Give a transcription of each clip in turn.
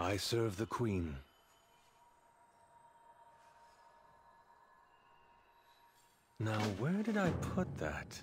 I serve the Queen. Now, where did I put that?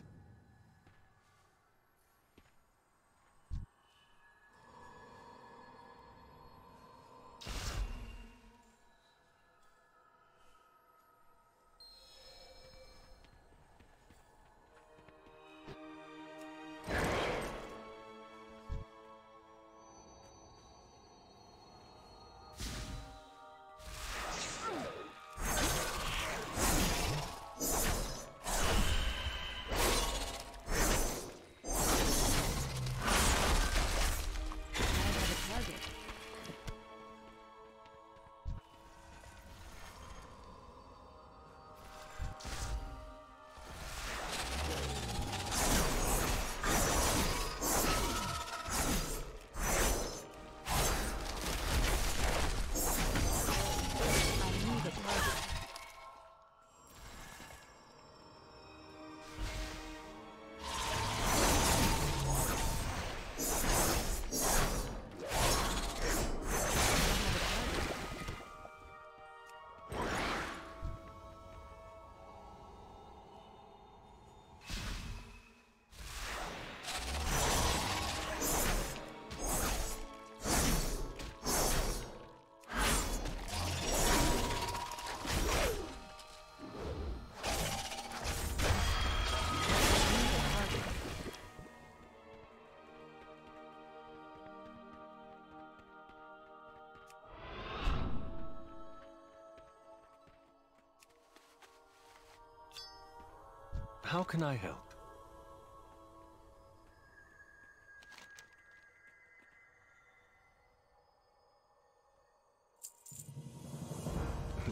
How can I help?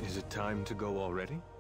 Is it time to go already?